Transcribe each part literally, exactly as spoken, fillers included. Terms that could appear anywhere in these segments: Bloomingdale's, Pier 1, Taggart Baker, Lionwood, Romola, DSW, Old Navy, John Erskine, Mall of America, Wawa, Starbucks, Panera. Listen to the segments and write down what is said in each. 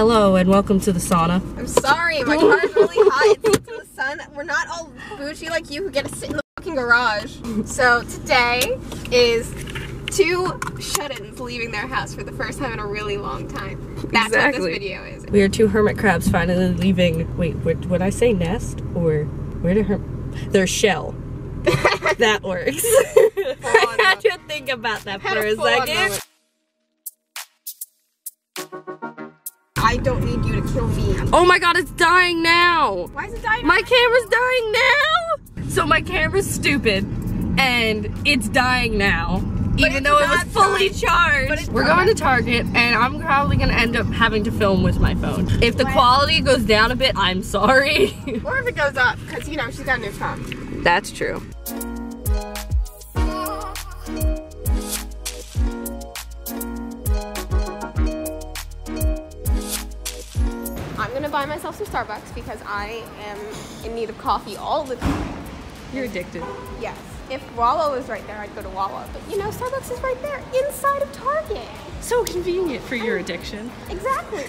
Hello and welcome to the sauna. I'm sorry, my car's really hot. It's in the sun. We're not all bougie like you who get to sit in the fucking garage. So today is two shut-ins leaving their house for the first time in a really long time. That's exactly what this video is. We are two hermit crabs finally leaving. Wait, would, would I say nest or where did her? Their shell. That works. I had to think about that for a second. I don't need you to kill me. Oh my god, it's dying now! Why is it dying now? My camera's dying now! So my camera's stupid, and it's dying now. Even though it was fully charged. We're going to Target, and I'm probably gonna end up having to film with my phone. If the quality goes down a bit, I'm sorry. Or if it goes up, because you know, she's got a new phone. That's true. I'm gonna buy myself some Starbucks because I am in need of coffee all the time. You're addicted. Yes. If Wawa was right there, I'd go to Wawa. But you know, Starbucks is right there inside of Target. So convenient for your addiction. Exactly.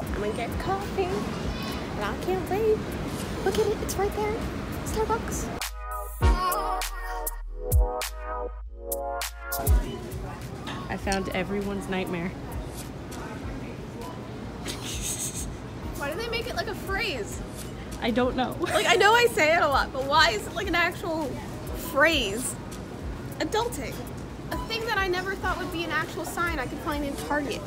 I'm gonna get coffee and I can't wait. Look at it, it's right there. Starbucks. I found everyone's nightmare. Why do they make it like a phrase? I don't know. Like, I know I say it a lot, but why is it like an actual phrase? Adulting. A thing that I never thought would be an actual sign I could find in Target.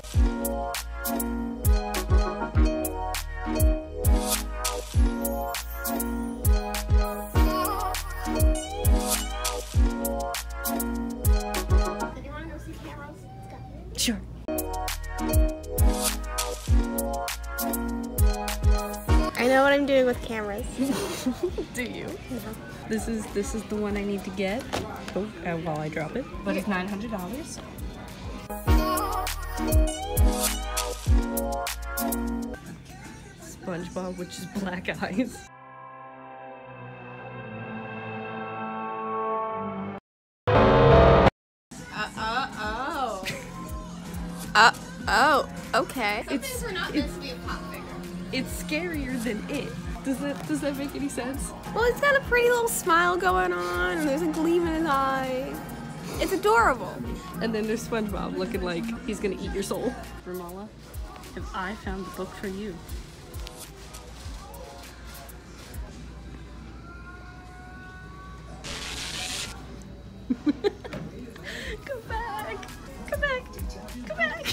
Sure. I know what I'm doing with cameras. Do you? No. This is this is the one I need to get. Oh, uh, while I drop it. But it's nine hundred dollars. SpongeBob, which is black eyes. Uh, oh, okay. Some it's, things were not meant to be a pop figure. It's scarier than it. Does that does that make any sense? Well, it's got a pretty little smile going on, and there's a gleam in his eye. It's adorable. And then there's SpongeBob looking like he's gonna eat your soul. Ramala, have I found the book for you? Come back! Come back! Come back!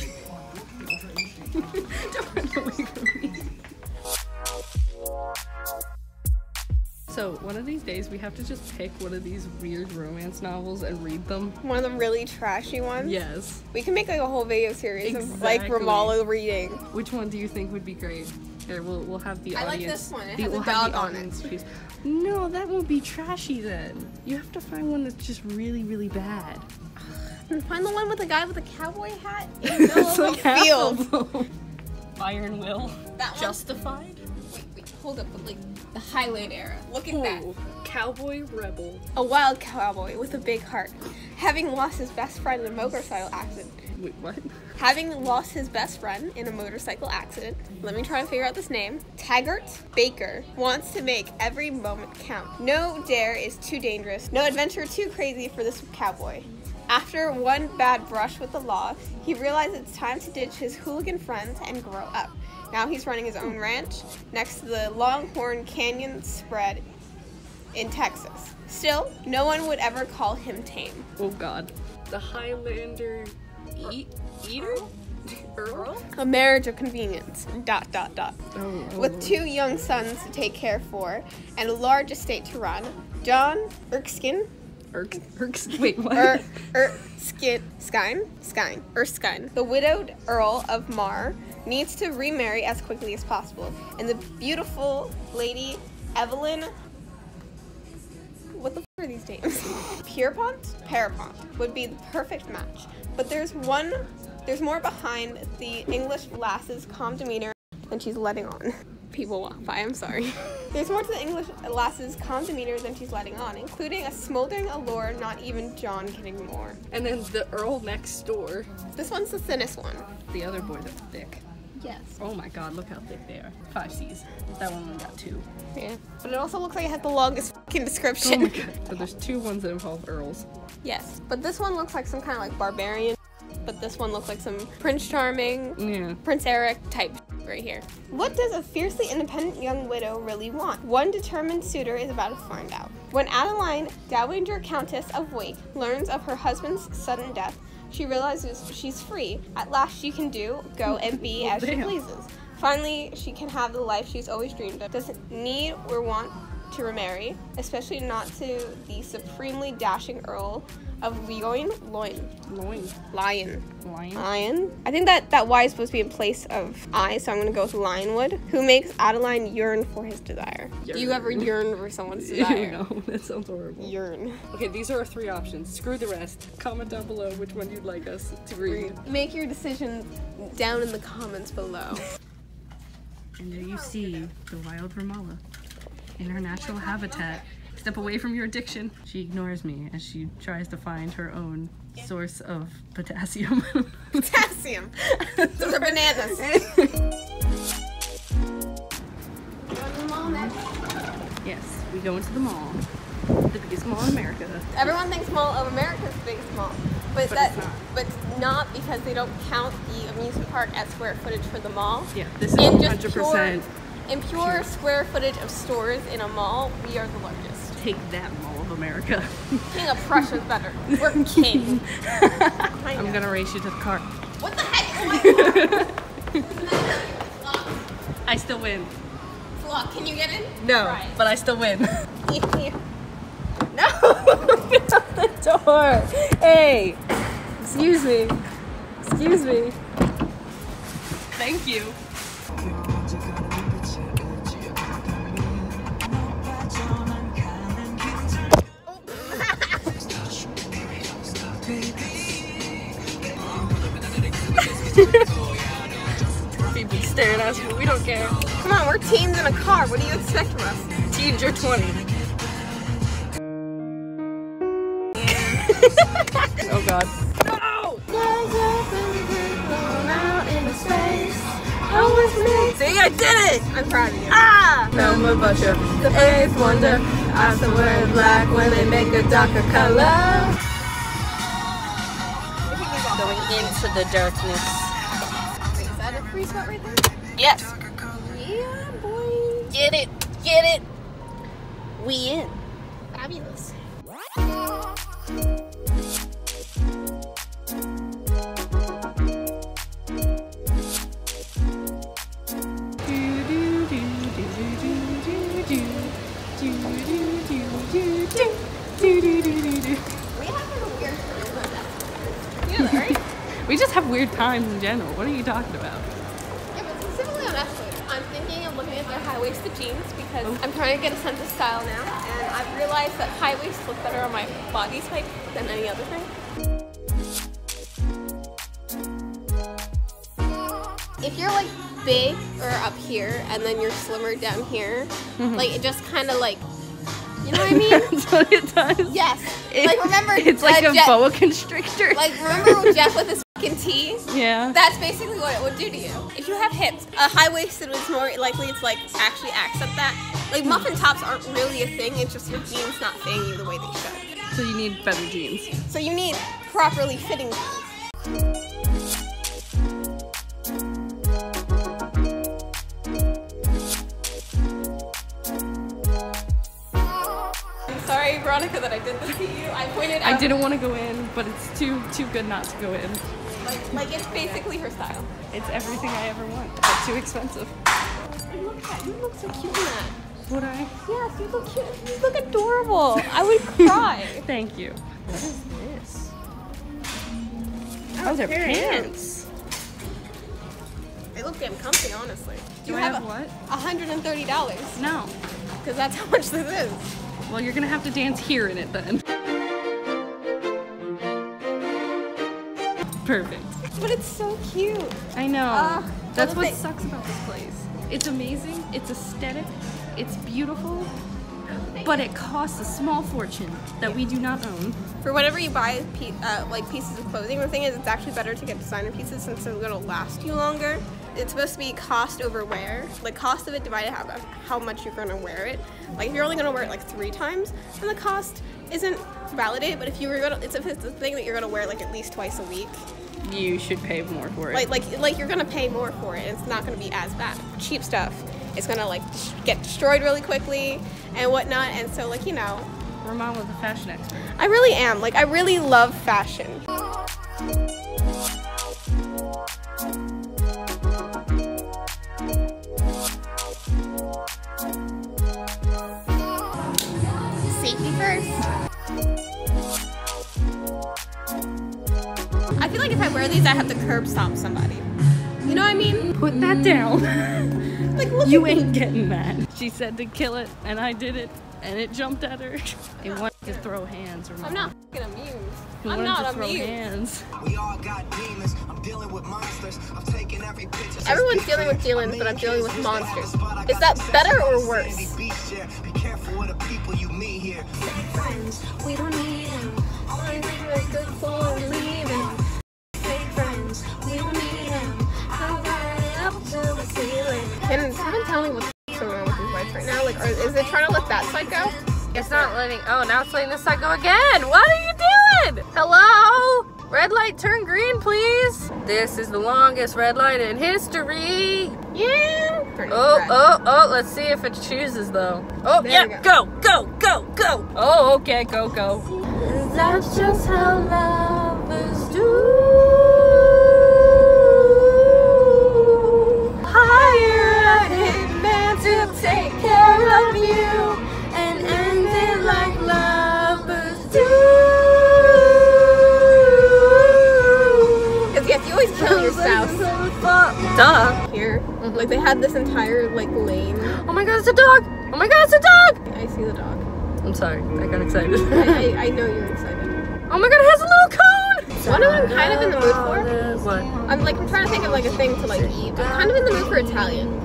Don't run away from me. So one of these days we have to just pick one of these weird romance novels and read them. One of them really trashy ones? Yes. We can make like a whole video series exactly. of like Ramala reading. Which one do you think would be great? Here, we'll, we'll have the I audience. I like this one. It the, has we'll a dog on it. No, that won't be trashy then. You have to find one that's just really, really bad. Find the one with the guy with a cowboy hat in the middle of like a field. Iron Will. That one? Justified? Wait, wait, hold up. Like, the Highland era. Look at Ooh, that. Cowboy rebel. A wild cowboy with a big heart. Having lost his best friend in a motorcycle accident. Wait, what? Having lost his best friend in a motorcycle accident. Let me try and figure out this name. Taggart Baker wants to make every moment count. No dare is too dangerous. No adventure too crazy for this cowboy. After one bad brush with the law, he realized it's time to ditch his hooligan friends and grow up. Now he's running his own ranch next to the Longhorn Canyon spread in Texas. Still, no one would ever call him tame. Oh god. The Highlander e Eater? Earl? A marriage of convenience, dot dot dot. Oh, oh. With two young sons to take care for and a large estate to run, John Erskine Erk, Erk, wait, what? Er, Erskine, Skine, Skine, Erskine. The widowed Earl of Mar needs to remarry as quickly as possible, and the beautiful lady Evelyn. What the f are these names? Pierpont, Pierpont would be the perfect match, but there's one, there's more behind the English lass's calm demeanor than she's letting on. People walk by. I'm sorry. There's more to the English lass's calm demeanor than she's letting on, including a smoldering allure not even John can ignore. And then the Earl next door. This one's the thinnest one. The other boy that's thick. Yes. Oh my god, look how thick they are. Five C's. That one only got two. Yeah. But it also looks like it has the longest f***ing description. Oh my god. So there's two ones that involve Earls. Yes. But this one looks like some kind of like barbarian, but this one looks like some Prince Charming, yeah. Prince Eric type right here. What does a fiercely independent young widow really want? One determined suitor is about to find out. When Adeline, Dowager Countess of Wake, learns of her husband's sudden death, she realizes she's free. At last she can do, go, and be well, as damn. she pleases. Finally, she can have the life she's always dreamed of. Doesn't need or want to remarry, especially not to the supremely dashing Earl of Loin. Loin. Loin. Lion. Lion. Lion. I think that that Y is supposed to be in place of I, so I'm going to go with Lionwood, who makes Adeline yearn for his desire. Yearn. Do you ever yearn for someone's desire? No, that sounds horrible. Yearn. Okay, these are our three options. Screw the rest. Comment down below which one you'd like us to read. Make your decision down in the comments below. And there you see the wild Romola in her natural habitat. Step away from your addiction. She ignores me as she tries to find her own source of potassium. Potassium! Those are bananas. Yes, we go into the mall. The biggest mall in America. Everyone thinks Mall of America is the biggest mall. But, but that, it's not. But it's not because they don't count the amusement park as square footage for the mall. Yeah, this is and one hundred percent. In pure square footage of stores in a mall, we are the largest. Take that, Mall of America. King of Prussia is better. We're king. I'm gonna race you to the car. What the heck? I still win. It's locked. Can you get in? No, right. But I still win. No! Get out the door! Hey! Excuse me. Excuse me. Thank you. People staring at us, but we don't care. Come on, we're teens in a car. What do you expect from us? Teens, you're twenty. Oh god. No! See, I did it! I'm proud of you. Ah! Noma Butcher, the eighth wonder. I swear in black when they make a darker color. Going into the darkness. Is that a free spot right there? Yes. Yeah, boy. Get it. Get it. We in. Fabulous. We just have weird times in general. What are you talking about? Yeah, but specifically on escalators, I'm thinking of looking at their high-waisted jeans because oh. I'm trying to get a sense of style now, and I've realized that high waists look better on my body type than any other thing. If you're like big or up here, and then you're slimmer down here, mm-hmm. like it just kind of like. You know what I mean? That's what it does. Yes. It, like remember, it's uh, like a Jeff, boa constrictor. Like remember Jeff with his fucking tee? Yeah. That's basically what it would do to you. If you have hips, a high waisted was more likely to like actually accept that. Like muffin tops aren't really a thing. It's just your jeans not fitting you the way they should. So you need better jeans. So you need properly fitting jeans. Sorry, Veronica, that I did this to you. I pointed out. I didn't want to go in, but it's too too good not to go in. Like, like it's basically her style. It's everything I ever want, but too expensive. And look at you look so cute in that. Would I? Yes, you look cute. You look adorable. I would cry. Thank you. What is this? Those are pants. They look damn comfy, honestly. Do you I have, have what? one hundred thirty dollars. No. Because that's how much this is. Well, you're gonna have to dance here in it then. Perfect. But it's so cute. I know. Uh, That's what sucks about this place. It's amazing, it's aesthetic, It's beautiful, but it costs a small fortune that we do not own. For whenever you buy uh, like pieces of clothing, the thing is it's actually better to get designer pieces since they're going to last you longer. It's supposed to be cost over wear. The cost of it divided how, how much you're going to wear it. Like if you're only going to wear it like three times, then the cost isn't validated. But if you were going to, it's if it's a thing that you're going to wear like at least twice a week, you should pay more for it. Like like like you're going to pay more for it. And it's not going to be as bad. Cheap stuff, it's going to like get destroyed really quickly and whatnot. And so like, you know, Ramon was a fashion expert. I really am. Like I really love fashion. Safety first. I feel like if I wear these, I have to curb stomp somebody. You know what I mean? Put that down. Like, look, you ain't getting that. She said to kill it, and I did it, and it jumped at her. They wanted to throw hands. Remember? I'm not fucking amused. They I'm not to amused. Throw hands. We all got demons. I'm dealing with monsters. I'm taking every picture. Everyone's dealing with demons, but I'm dealing with monsters. Is that better or worse? Be careful with the people you meet here. Friends, we don't need them. All I do is good for leaving. And I haven't telling what's going on with these lights right now. Like, are, is it trying to let that side go? It's not letting. Oh, now it's letting this side go again. What are you doing? Hello? Red light, turn green, please. This is the longest red light in history. Yeah. Oh, oh, oh. Let's see if it chooses though. Oh, there yeah. Go. go, go, go, go. Oh, okay, go, go. That's just how lovers do. To take care of you and end it like lovers do. Because yes, you always kill yourself. Duh. Here, mm-hmm. Like they had this entire like lane. Oh my God, it's a dog! Oh my God, it's a dog! I see the dog. I'm sorry, I got excited. I, I, I know you're excited. Oh my God, it has a little cone. One of them I'm kind of in the mood for. What? I'm like I'm trying to think of like a thing to like eat. I'm kind of in the mood for Italian.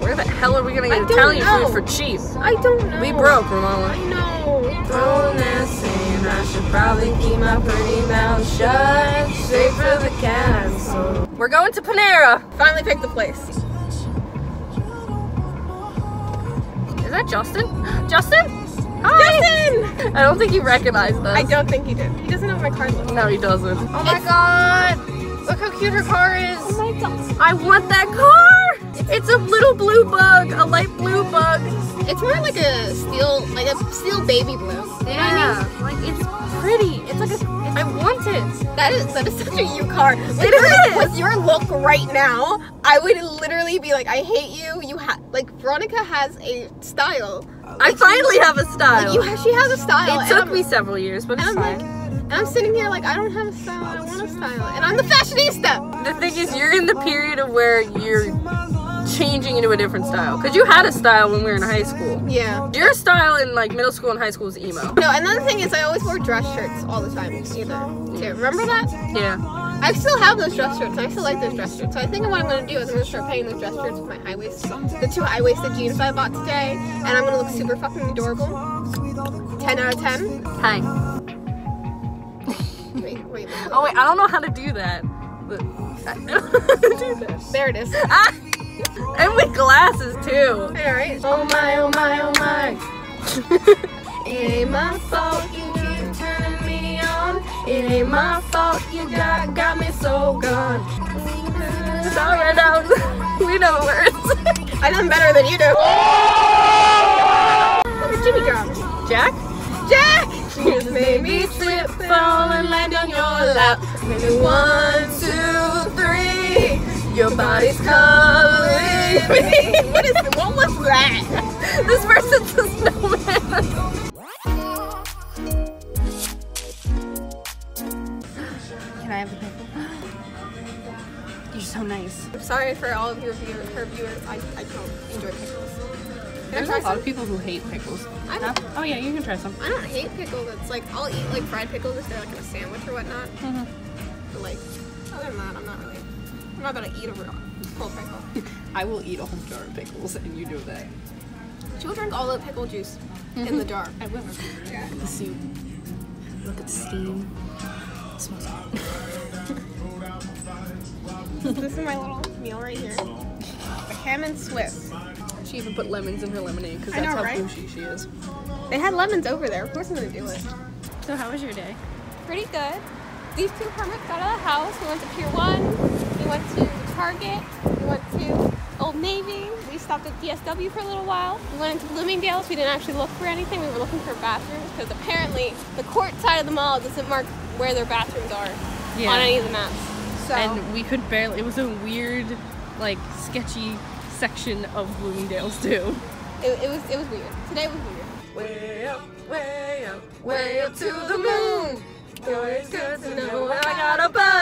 Where the hell are we gonna get Italian know. food for cheap? I don't know. We broke, Romola. I know. Saying I should probably keep my pretty mouth shut. Safe for the castle. We're going to Panera. Finally picked the place. Is that Justin? Justin? Hi. Justin! I don't think he recognized us. I don't think he did. He doesn't know what my card looks like. No, he doesn't. Oh my it's God. Look how cute her car is. Oh my God. I want that car. It's a little blue bug, a light blue bug. It's more like a steel, like a steel baby blue. Yeah, you know what I mean? Like it's pretty. It's like a, it's, I want it. That is that is such a you car. With it your, is. With your look right now, I would literally be like, I hate you. You have like Veronica has a style. Like, I finally have a style. Like you, ha she has a style. It took I'm, me several years, but it's fine. And I'm sitting here like, I don't have a style, I want a style. And I'm the fashionista! The thing is, you're in the period of where you're changing into a different style. Because you had a style when we were in high school. Yeah. Your style in like middle school and high school was emo. No, another thing is I always wore dress shirts all the time, either. Too. Remember that? Yeah. I still have those dress shirts, and I still like those dress shirts. So I think what I'm going to do is I'm going to start pairing those dress shirts with my high-waist, the two high-waisted jeans I bought today. And I'm going to look super fucking adorable. ten out of ten. Hi. Wait, wait, wait. Oh wait, I don't know how to do that. I don't know how to do that. There it is. Ah! And with glasses too. Hey, all right. Oh my, oh my, oh my. It ain't my fault you keep turning me on. It ain't my fault you got got me so gone. Sorry, no, we know words. I done better than you do. Look at Jimmy John. Jack. Jack. Just made me slip, fall, and land on your lap. Maybe one, two, three. Your body's calling me. What is it? What was that? This person's a snowman. Can I have a pickle? You're so nice. I'm sorry for all of your viewer, her viewers. I, I don't enjoy pickles. There's a lot of people who hate pickles. I don't, oh yeah, you can try some. I don't hate pickles. It's like, I'll eat like fried pickles if they're like in a sandwich or whatnot. Mm-hmm. But like, other than that, I'm not really. I'm not gonna eat a whole pickle. I will eat a whole jar of pickles, and you know that. She'll drink all the pickle juice mm-hmm. in the jar. I will. Yeah. The soup. Look at the steam. It smells good. This is my little meal right here. The ham and Swiss. She even put lemons in her lemonade because that's know, how right? bougie she is. They had lemons over there. Of course I'm gonna do it. So how was your day? Pretty good. These two hermits got out of the house. We went to Pier one. We went to Target. We went to Old Navy. We stopped at D S W for a little while. We went into Bloomingdale's. We didn't actually look for anything. We were looking for bathrooms because apparently the court side of the mall doesn't mark where their bathrooms are yeah. on any of the maps. So. And we could barely, it was a weird, like, sketchy section of Bloomingdale's too. It, it was it was weird. Today was weird. Way up, way up, way up to the moon. It's good to know I got a buzz.